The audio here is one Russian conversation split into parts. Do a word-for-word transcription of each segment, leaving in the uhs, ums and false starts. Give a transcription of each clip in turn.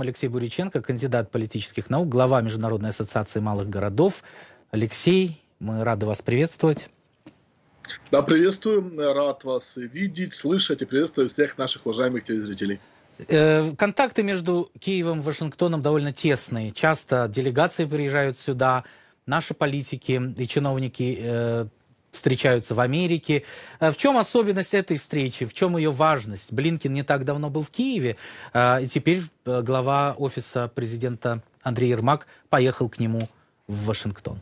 Алексей Буряченко, кандидат политических наук, глава Международной ассоциации малых городов. Алексей, мы рады вас приветствовать. Да, приветствую. Рад вас видеть, слышать и приветствую всех наших уважаемых телезрителей. Контакты между Киевом и Вашингтоном довольно тесные. Часто делегации приезжают сюда, наши политики и чиновники встречаются в Америке. В чем особенность этой встречи? В чем ее важность? Блинкен не так давно был в Киеве, и теперь глава офиса президента Андрей Ермак поехал к нему в Вашингтон.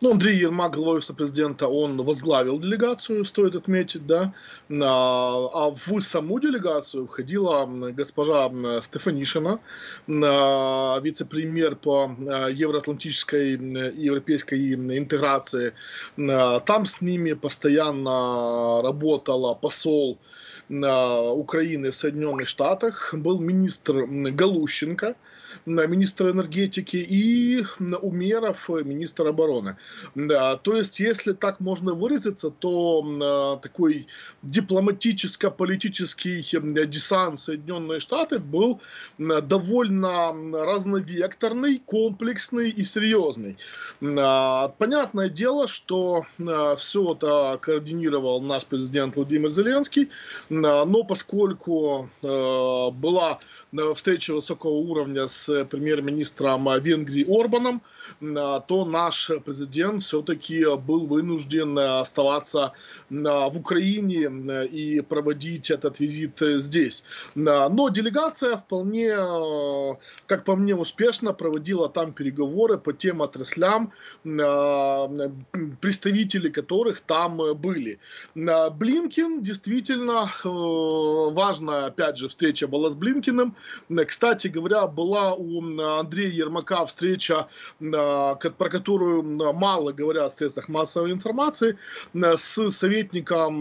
Ну, Андрей Ермак, глава офиса президента, он возглавил делегацию, стоит отметить, да. А в саму делегацию входила госпожа Стефанишина, вице-премьер по евроатлантической и европейской интеграции. Там с ними постоянно работала посол Украины в Соединенных Штатах, был министр Галущенко, министр энергетики и Умеров, министр обороны. Да, то есть, если так можно выразиться, то э, такой дипломатическо-политический десант Соединенных Штатов был э, довольно разновекторный, комплексный и серьезный. Э, понятное дело, что э, все это координировал наш президент Владимир Зеленский, э, но поскольку э, была встреча высокого уровня с премьер-министром Венгрии Орбаном, э, то наш президент все-таки был вынужден оставаться в Украине и проводить этот визит здесь. Но делегация вполне, как по мне, успешно проводила там переговоры по тем отраслям, представители которых там были. Блинкен, действительно, важная, опять же, встреча была с Блинкеном. Кстати говоря, была у Андрея Ермака встреча, про которую мало говорят в средствах массовой информации, с советником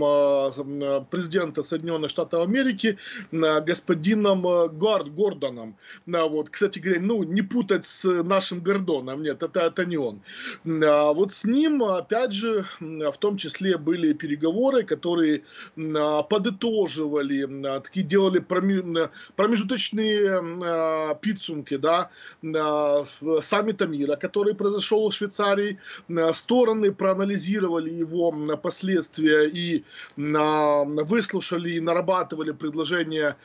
президента Соединенных Штатов Америки господином Гордоном. Вот, кстати говоря, ну, не путать с нашим Гордоном, нет, это, это не он. Вот с ним, опять же, в том числе были переговоры, которые подытоживали, такие делали промежуточные пицунки, да, саммита мира, который произошел в Швейцарии. Стороны проанализировали его последствия и выслушали и нарабатывали предложения,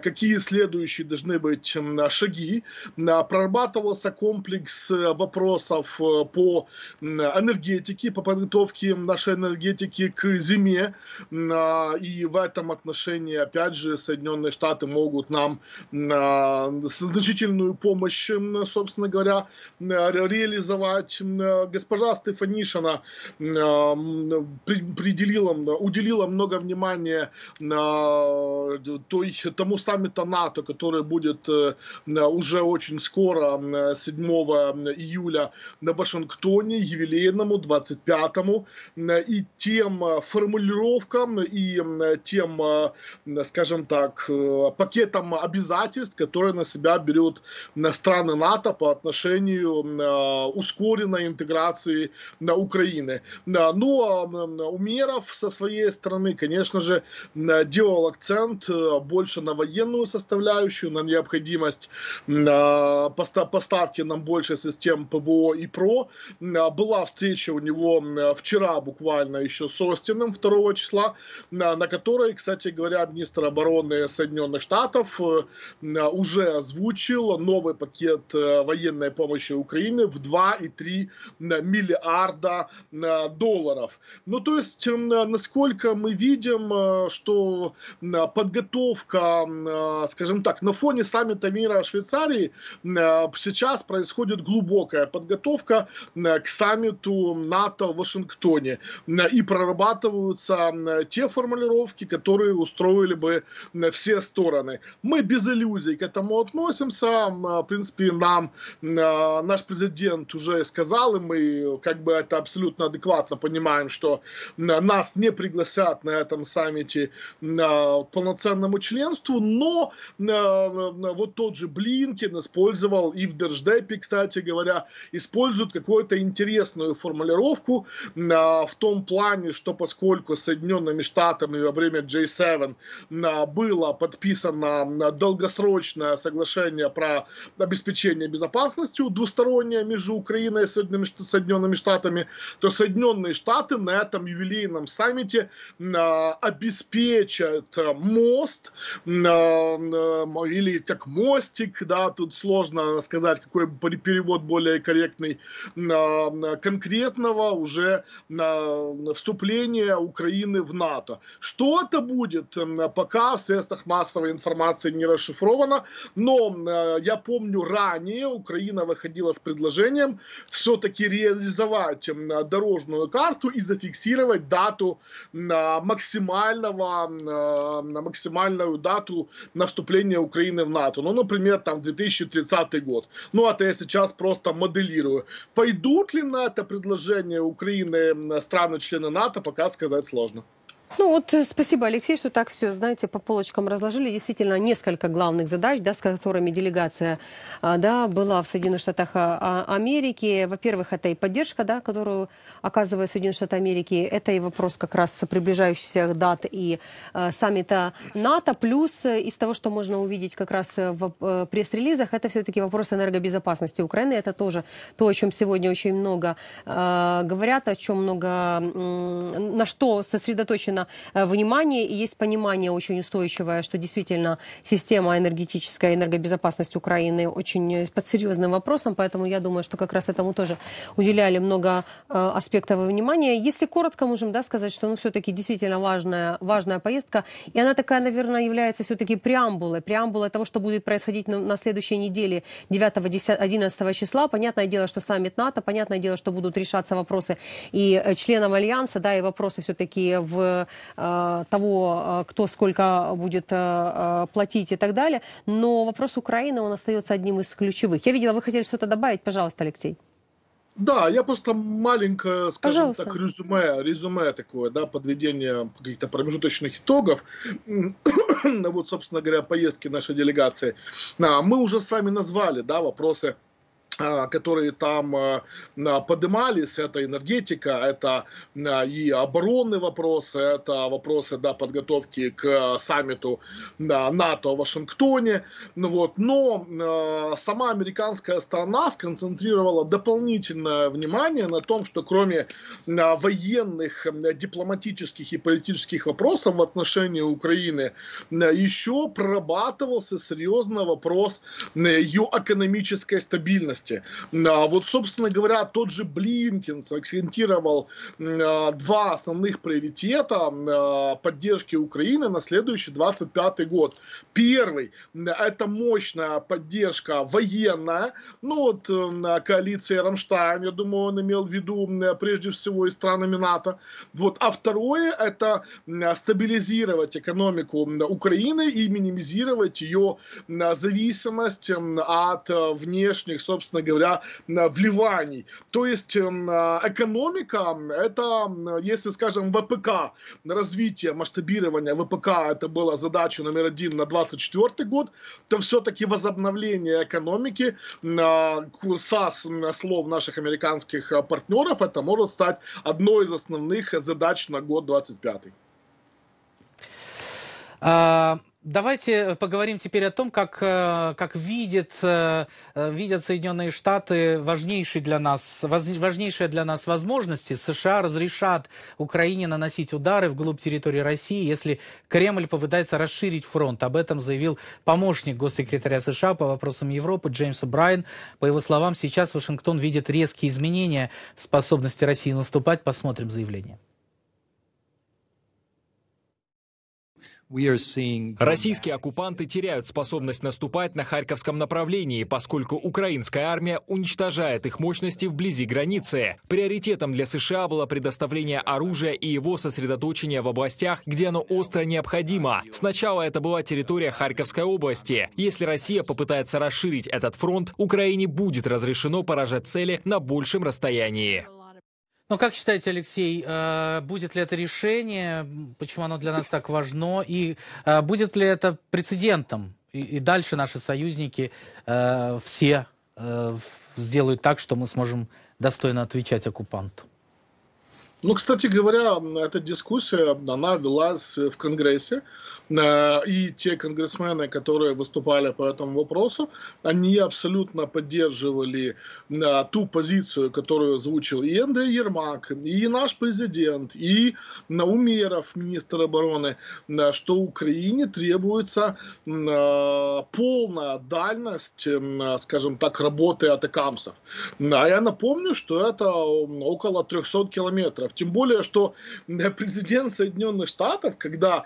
какие следующие должны быть шаги. Прорабатывался комплекс вопросов по энергетике, по подготовке нашей энергетики к зиме. И в этом отношении, опять же, Соединенные Штаты могут нам значительную помощь, собственно говоря, реализовать. Госпожа Стефанишина приделила, уделила много внимания той, тому саммиту НАТО, который будет уже очень скоро, седьмого июля, в Вашингтоне, юбилейному, двадцать пятому, и тем формулировкам, и тем, скажем так, пакетам обязательств, которые на себя берут страны НАТО по отношению ускоренной интеграции Украины. Но Умеров со своей стороны, конечно же, делал акцент больше на военную составляющую, на необходимость поставки нам больше систем ПВО и ПРО. Была встреча у него вчера буквально еще с Остином второго числа, на которой, кстати говоря, министр обороны Соединенных Штатов уже озвучил новый пакет военной помощи Украины в два и три десятых миллиарда долларов. Ну, то есть, насколько мы видим, что подготовка, скажем так, на фоне саммита мира в Швейцарии сейчас происходит глубокая подготовка к саммиту НАТО в Вашингтоне. И прорабатываются те формулировки, которые устроили бы все стороны. Мы без иллюзий к этому относимся. В принципе, нам наш президент уже сказал, и мы как бы это абсолютно адекватно понимаем, что нас не пригласят на этом саммите к полноценному членству, но вот тот же Блинкен использовал и в Держдепе, кстати говоря, используют какую-то интересную формулировку в том плане, что поскольку Соединенными Штатами во время Джей севен джи семь было подписано долгосрочное соглашение про обеспечение безопасностью двустороннее между Украиной и Соединенными Штатами, то Соединенные Штаты на этом юбилейном саммите обеспечат мост или как мостик, да, тут сложно сказать, какой перевод более корректный, конкретного уже вступления Украины в НАТО. Что это будет, пока в средствах массовой информации не расшифровано, но я помню, ранее Украина выходила с предложением все-таки реализовать дорожную карту и зафиксировать дату максимального, максимальную дату на вступление Украины в НАТО. Ну, например, там две тысячи тридцатый год. Ну, это я сейчас просто моделирую. Пойдут ли на это предложение Украины страны-члены НАТО, пока сказать сложно. Ну вот, спасибо, Алексей, что так все, знаете, по полочкам разложили. Действительно, несколько главных задач, да, с которыми делегация, да, была в Соединенных Штатах Америки. Во-первых, это и поддержка, да, которую оказывает Соединенные Штаты Америки. Это и вопрос как раз приближающихся дат и э, саммита НАТО. Плюс из того, что можно увидеть как раз в э, пресс-релизах, это все-таки вопрос энергобезопасности Украины. Это тоже то, о чем сегодня очень много э, говорят, о чем много, э, на что сосредоточено внимание, и есть понимание очень устойчивое, что действительно система энергетическая, энергобезопасность Украины очень под серьезным вопросом, поэтому я думаю, что как раз этому тоже уделяли много э, аспектов внимания. Если коротко, можем, да, сказать, что ну, все-таки действительно важная, важная поездка, и она такая, наверное, является все-таки преамбулой, преамбулой того, что будет происходить на, на следующей неделе девятого-одиннадцатого числа. Понятное дело, что саммит НАТО, понятное дело, что будут решаться вопросы и членам Альянса, да, и вопросы все-таки в того, кто сколько будет платить и так далее. Но вопрос Украины, он остается одним из ключевых. Я видела, вы хотели что-то добавить. Пожалуйста, Алексей. Да, я просто маленькое, скажем Пожалуйста. так, резюме, резюме такое, да, подведение каких-то промежуточных итогов. Вот, собственно говоря, поездки нашей делегации. А, мы уже сами назвали, да, вопросы, которые там поднимались, это энергетика, это и оборонные вопросы, это вопросы, да, подготовки к саммиту НАТО в Вашингтоне. Вот. Но сама американская сторона сконцентрировала дополнительное внимание на том, что кроме военных, дипломатических и политических вопросов в отношении Украины, еще прорабатывался серьезный вопрос ее экономической стабильности. Вот, собственно говоря, тот же Блинкен акцентировал два основных приоритета поддержки Украины на следующий двадцать пятый год. Первый – это мощная поддержка военная, ну вот коалиция Рамштайн, я думаю, он имел в виду прежде всего и странами НАТО. Вот. А второе – это стабилизировать экономику Украины и минимизировать ее зависимость от внешних, собственно, говоря, вливаний. То есть экономика, это, если, скажем, ВПК, развитие, масштабирование ВПК, это была задача номер один на двадцать четвёртый год, то все-таки возобновление экономики, со слов наших американских партнеров, это может стать одной из основных задач на год двадцать пятый. А... Давайте поговорим теперь о том, как, как видят, видят Соединенные Штаты важнейшие для нас, важнейшие для нас возможности. США разрешат Украине наносить удары вглубь территории России, если Кремль попытается расширить фронт. Об этом заявил помощник госсекретаря США по вопросам Европы Джеймс Брайан. По его словам, сейчас Вашингтон видит резкие изменения в способности России наступать. Посмотрим заявление. Российские оккупанты теряют способность наступать на Харьковском направлении, поскольку украинская армия уничтожает их мощности вблизи границы. Приоритетом для США было предоставление оружия и его сосредоточение в областях, где оно остро необходимо. Сначала это была территория Харьковской области. Если Россия попытается расширить этот фронт, Украине будет разрешено поражать цели на большем расстоянии. Ну, как считаете, Алексей, будет ли это решение, почему оно для нас так важно, и будет ли это прецедентом? И дальше наши союзники все сделают так, что мы сможем достойно отвечать оккупанту. Ну, кстати говоря, эта дискуссия, она велась в Конгрессе, и те конгрессмены, которые выступали по этому вопросу, они абсолютно поддерживали ту позицию, которую озвучил и Андрей Ермак, и наш президент, и Наумеров, министр обороны, что Украине требуется полная дальность, скажем так, работы атакамсов. А я напомню, что это около трёхсот километров. Тем более, что президент Соединенных Штатов, когда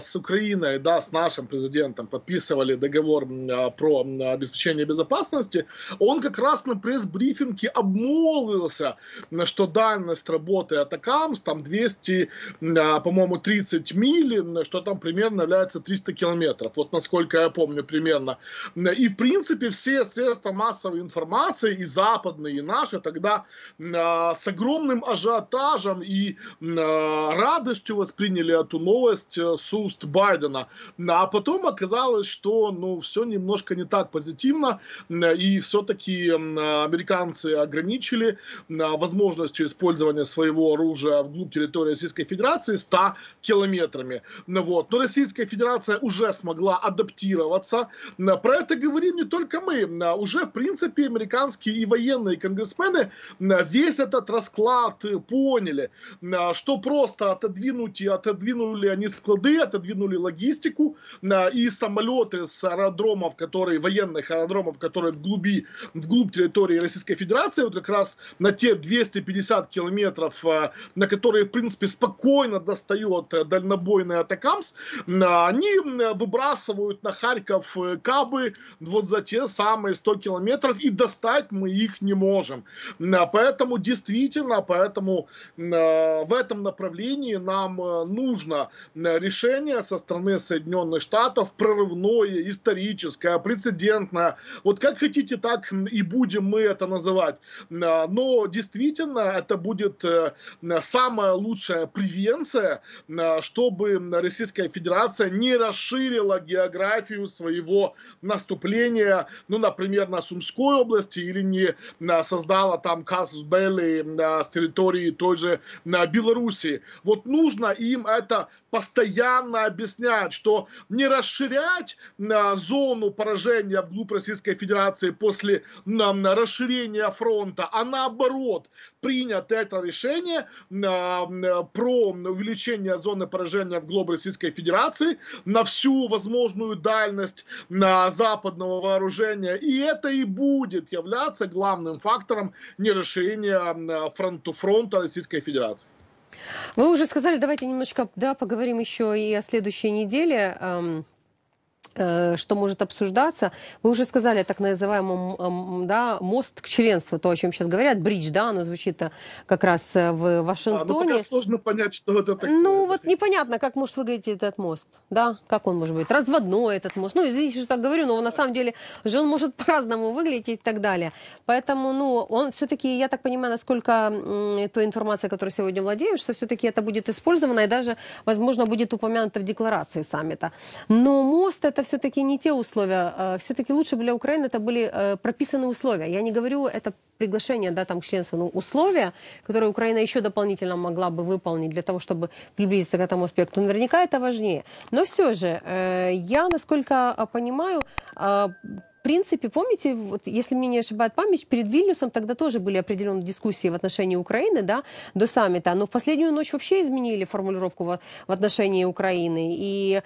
с Украиной, да, с нашим президентом подписывали договор про обеспечение безопасности, он как раз на пресс-брифинге обмолвился, что дальность работы атакамс, там двести, по-моему, тридцать миль, что там примерно является триста километров. Вот насколько я помню примерно. И в принципе все средства массовой информации, и западные, и наши, тогда с огромным ажиотажем и радостью восприняли эту новость с уст Байдена. А потом оказалось, что ну, все немножко не так позитивно, и все-таки американцы ограничили возможностью использования своего оружия вглубь территории Российской Федерации ста километрами. Вот. Но Российская Федерация уже смогла адаптироваться. Про это говорим не только мы. Уже, в принципе, американские и военные конгрессмены весь этот расклад поняли, что просто отодвинуть и отодвинули они склады, отодвинули логистику, и самолеты с аэродромов, которые, военных аэродромов, которые вглуби, вглубь территории Российской Федерации, вот как раз на те двести пятьдесят километров, на которые, в принципе, спокойно достает дальнобойный атакамс, они выбрасывают на Харьков кабы вот за те самые сто километров, и достать мы их не можем. Поэтому действительно, поэтому в этом направлении нам нужно решение со стороны Соединенных Штатов, прорывное, историческое, прецедентное. Вот как хотите, так и будем мы это называть. Но действительно, это будет самая лучшая превенция, чтобы Российская Федерация не расширила географию своего наступления, ну, например, на Сумской области, или не создала там казус белли с территории той же Белоруссии. Вот нужно им это постоянно объяснять, что не расширять зону поражения вглубь Российской Федерации после расширения фронта, а наоборот, принять это решение про увеличение зоны поражения вглубь Российской Федерации на всю возможную дальность западного вооружения. И это и будет являться главным фактором нерасширения фронта, фронта Российской Федерации. Вы уже сказали, давайте немножечко да, поговорим еще и о следующей неделе, что может обсуждаться. Вы уже сказали о так называемом да, мост к членству, то, о чем сейчас говорят, бридж, да, оно звучит как раз в Вашингтоне. А, ну, сложно понять, что это такое. Ну, вот непонятно, как может выглядеть этот мост, да, как он может быть, разводной этот мост. Ну, извините, что так говорю, но на самом деле же он может по-разному выглядеть и так далее. Поэтому, ну, он все-таки, я так понимаю, насколько той информация, которую сегодня владеем, что все-таки это будет использовано и даже, возможно, будет упомянуто в декларации саммита. Но мост — это все-таки не те условия. Все-таки лучше для Украины это были прописаны условия. Я не говорю, это приглашение да, там, к членству, но условия, которые Украина еще дополнительно могла бы выполнить для того, чтобы приблизиться к этому аспекту. Наверняка это важнее. Но все же, я, насколько понимаю, в принципе, помните, вот, если мне не ошибает память, перед Вильнюсом тогда тоже были определенные дискуссии в отношении Украины да, до саммита, но в последнюю ночь вообще изменили формулировку в, в отношении Украины. И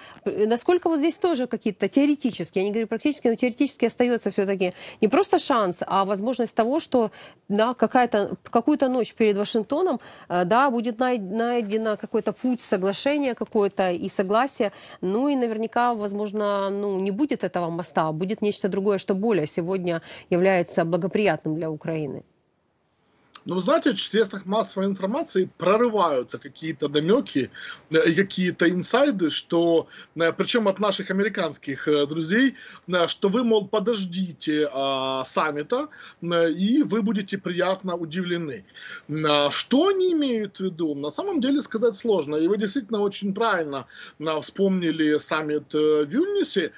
насколько вот здесь тоже какие-то теоретически, я не говорю практически, но теоретически остается все-таки не просто шанс, а возможность того, что да, какую-то ночь перед Вашингтоном да, будет найден какой-то путь соглашения какое-то и согласия. Ну и наверняка, возможно, ну, не будет этого моста, будет нечто другое, что более сегодня является благоприятным для Украины. Ну, знаете, в средствах массовой информации прорываются какие-то намеки и какие-то инсайды, что, причем от наших американских друзей, что вы, мол, подождите а, саммита, и вы будете приятно удивлены. Что они имеют в виду? На самом деле сказать сложно. И вы действительно очень правильно вспомнили саммит в Вильнюсе,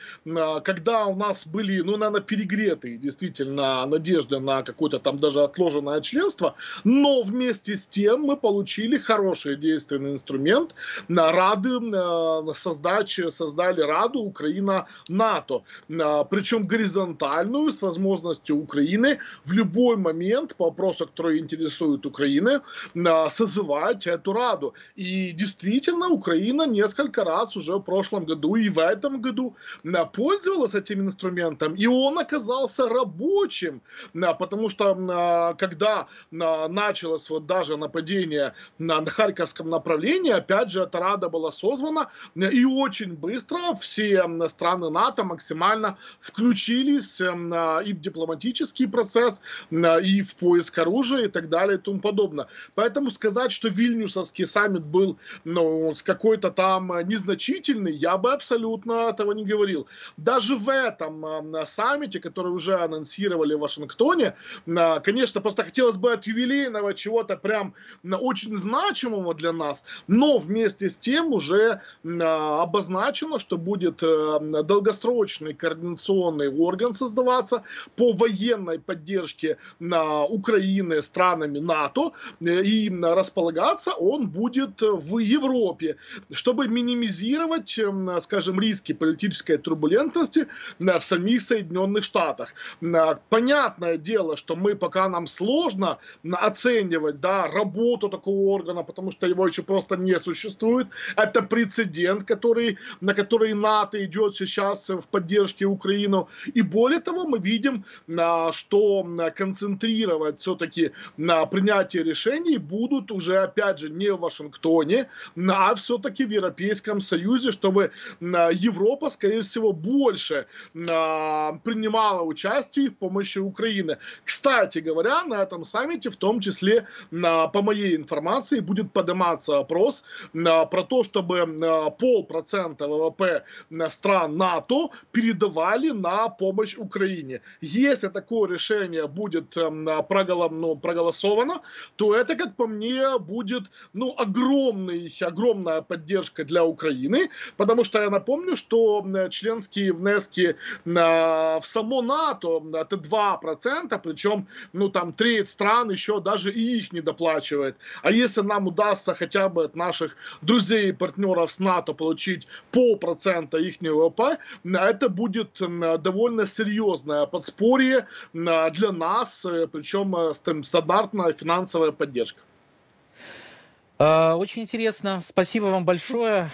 когда у нас были, ну, наверное, перегретые действительно надежды на какое-то там даже отложенное членство. Но вместе с тем мы получили хороший действенный инструмент. Рады, создачи, создали Раду Украина-НАТО. Причем горизонтальную, с возможностью Украины в любой момент по вопросу, который интересует Украину, созывать эту Раду. И действительно, Украина несколько раз уже в прошлом году и в этом году пользовалась этим инструментом. И он оказался рабочим, потому что когда началось вот даже нападение на харьковском направлении, опять же, эта Рада была созвана, и очень быстро все страны НАТО максимально включились и в дипломатический процесс, и в поиск оружия, и так далее, и тому подобное. Поэтому сказать, что Вильнюсовский саммит был, ну, какой-то там незначительный, я бы абсолютно этого не говорил. Даже в этом саммите, который уже анонсировали в Вашингтоне, конечно, просто хотелось бы от ювелирного чего-то прям очень значимого для нас, но вместе с тем уже обозначено, что будет долгосрочный координационный орган создаваться по военной поддержке Украины странами НАТО, и располагаться он будет в Европе, чтобы минимизировать, скажем, риски политической турбулентности в самих Соединенных Штатах. Понятное дело, что мы пока нам сложно оценивать, да, работу такого органа, потому что его еще просто не существует. Это прецедент, который, на который НАТО идет сейчас в поддержке Украины. И более того, мы видим, что концентрировать все-таки на принятии решений будут уже, опять же, не в Вашингтоне, а все-таки в Европейском Союзе, чтобы Европа, скорее всего, больше принимала участие в помощи Украины. Кстати говоря, на этом саммите, в том числе, по моей информации, будет подниматься вопрос про то, чтобы полпроцента вэ вэ пэ стран НАТО передавали на помощь Украине. Если такое решение будет проголосовано, то это, как по мне, будет, ну, огромный, огромная поддержка для Украины, потому что я напомню, что членские внески в само НАТО это два процента, причем, ну, там треть стран еще даже и их не доплачивает. А если нам удастся хотя бы от наших друзей и партнеров с НАТО получить полпроцента их вэ вэ пэ, это будет довольно серьезное подспорье для нас, причем стандартная финансовая поддержка. Очень интересно. Спасибо вам большое.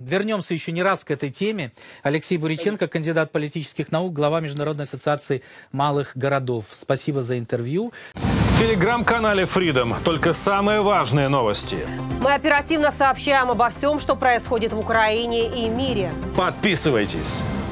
Вернемся еще не раз к этой теме. Алексей Буряченко, кандидат политических наук, глава Международной ассоциации малых городов. Спасибо за интервью. В телеграм-канале Freedom только самые важные новости. Мы оперативно сообщаем обо всем, что происходит в Украине и мире. Подписывайтесь.